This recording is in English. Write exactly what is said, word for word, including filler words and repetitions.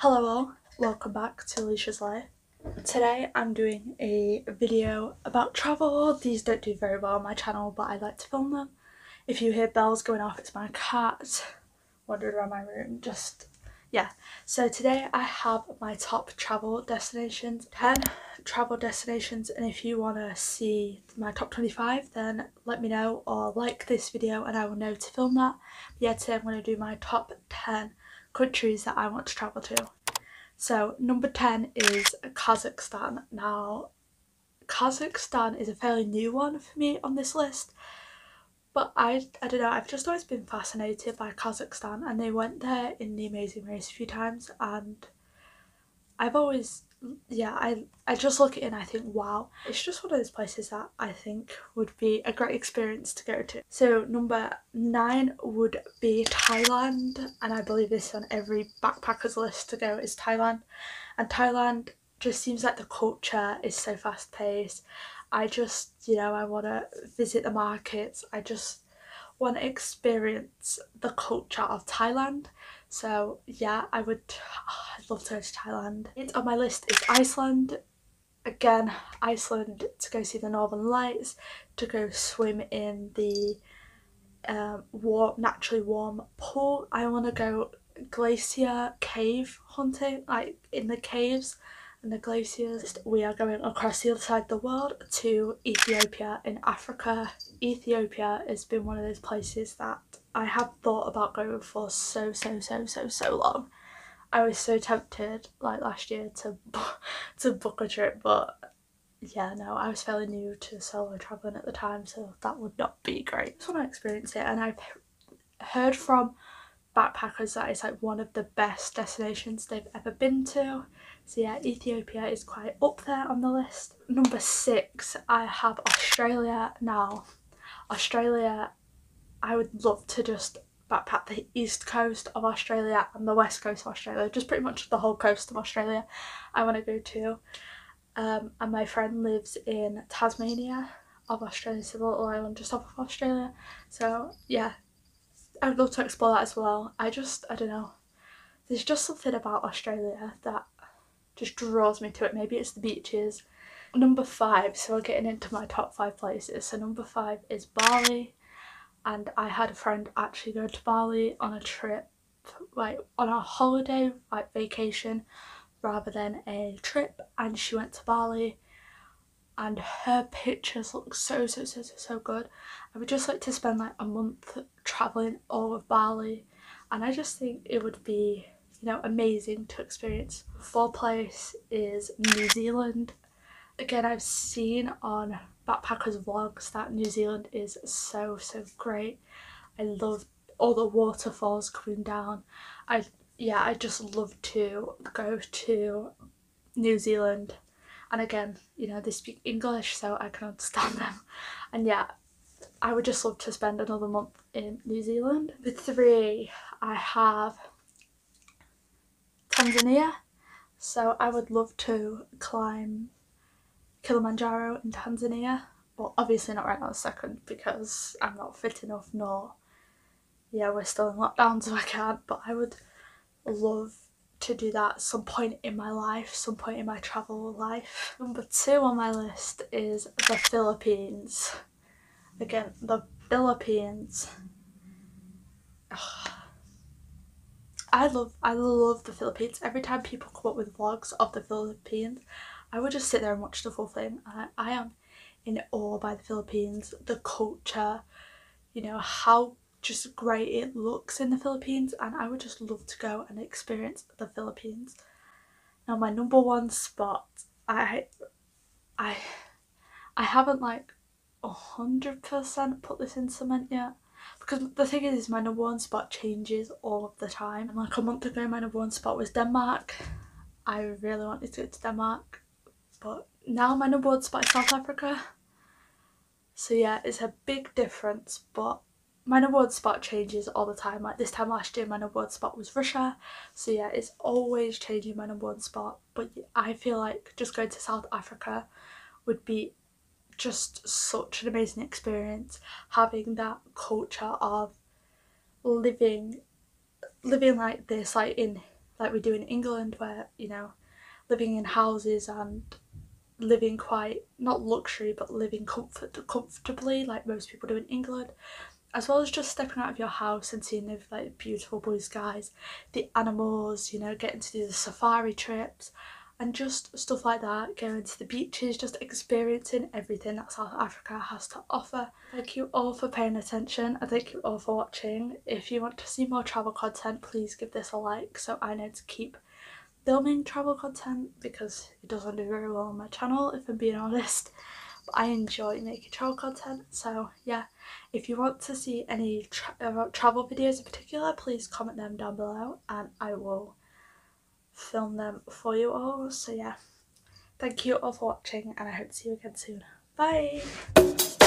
Hello all, welcome back to Alicia's Life. Today I'm doing a video about travel. These don't do very well on my channel, but I like to film them. If you hear bells going off, it's my cat wandering around my room, just yeah. So today I have my top travel destinations, ten travel destinations, and if you want to see my top twenty-five then let me know or like this video and I will know to film that. But yeah, today I'm going to do my top ten countries that I want to travel to. So number ten is Kazakhstan. Now Kazakhstan is a fairly new one for me on this list, but I, I don't know, I've just always been fascinated by Kazakhstan, and they went there in the Amazing Race a few times, and I've always, yeah, I, I just look at it and I think wow, it's just one of those places that I think would be a great experience to go to. So number nine would be Thailand, and I believe this is on every backpacker's list to go is Thailand. And Thailand just seems like the culture is so fast paced. I just, you know, I want to visit the markets, I just want to experience the culture of Thailand. So yeah, I would, oh, I'd love to go to Thailand. It's on my list is Iceland. Again, Iceland to go see the Northern Lights, to go swim in the um, warm, naturally warm pool. I want to go glacier cave hunting, like in the caves and the glaciers. We are going across the other side of the world to Ethiopia in Africa. Ethiopia has been one of those places that I have thought about going for so so so so so long. I was so tempted like last year to to book a trip, but yeah, no, I was fairly new to solo travelling at the time, so that would not be great. I just want to experience it, and I've heard from backpackers that it's like one of the best destinations they've ever been to. So yeah, Ethiopia is quite up there on the list. Number six, I have Australia. Now Australia, I would love to just backpack the east coast of Australia and the west coast of Australia, just pretty much the whole coast of Australia I want to go to. Um, and my friend lives in Tasmania of Australia, so the little island just off of Australia. So yeah, I would love to explore that as well. I just, I don't know, there's just something about Australia that just draws me to it. Maybe it's the beaches. Number five, so we're getting into my top five places. So number five is Bali. And I had a friend actually go to Bali on a trip, like on a holiday, like vacation rather than a trip, and she went to Bali and her pictures look so so so so so good. I would just like to spend like a month traveling all of Bali, and I just think it would be, you know, amazing to experience. Fourth place is New Zealand. Again, I've seen on backpackers vlogs that New Zealand is so so great. I love all the waterfalls coming down. I yeah I just love to go to New Zealand, and again, you know, they speak English so I can understand them, and yeah, I would just love to spend another month in New Zealand. With three, I have Tanzania. So I would love to climb Kilimanjaro in Tanzania. Well, obviously not right now, second, because I'm not fit enough, nor yeah, we're still in lockdown so I can't, but I would love to do that at some point in my life, some point in my travel life. Number two on my list is the Philippines. Again, the Philippines. Ugh. I love I love the Philippines. Every time people come up with vlogs of the Philippines, I would just sit there and watch the full thing. I, I am in awe by the Philippines, the culture, you know, how just great it looks in the Philippines, and I would just love to go and experience the Philippines. Now my number one spot, I I I haven't like one hundred percent put this in cement yet, because the thing is my number one spot changes all of the time, and like a month ago my number one spot was Denmark. I really wanted to go to Denmark, but now my number one spot is South Africa. So yeah, it's a big difference, but my number one spot changes all the time. Like this time last year my number one spot was Russia. So yeah, it's always changing my number one spot, but I feel like just going to South Africa would be just such an amazing experience, having that culture of living living like this, like in like we do in England, where, you know, living in houses and living quite, not luxury, but living comfort comfortably like most people do in England, as well as just stepping out of your house and seeing the like beautiful blue skies, the animals, you know, getting to do the safari trips and just stuff like that, going to the beaches, just experiencing everything that South Africa has to offer. Thank you all for paying attention, and thank you all for watching. If you want to see more travel content, please give this a like so I know to keep filming travel content, because it doesn't do very well on my channel, if I'm being honest. I enjoy making travel content, so yeah, if you want to see any tra uh, travel videos in particular, please comment them down below and I will film them for you all. So yeah, thank you all for watching and I hope to see you again soon. Bye.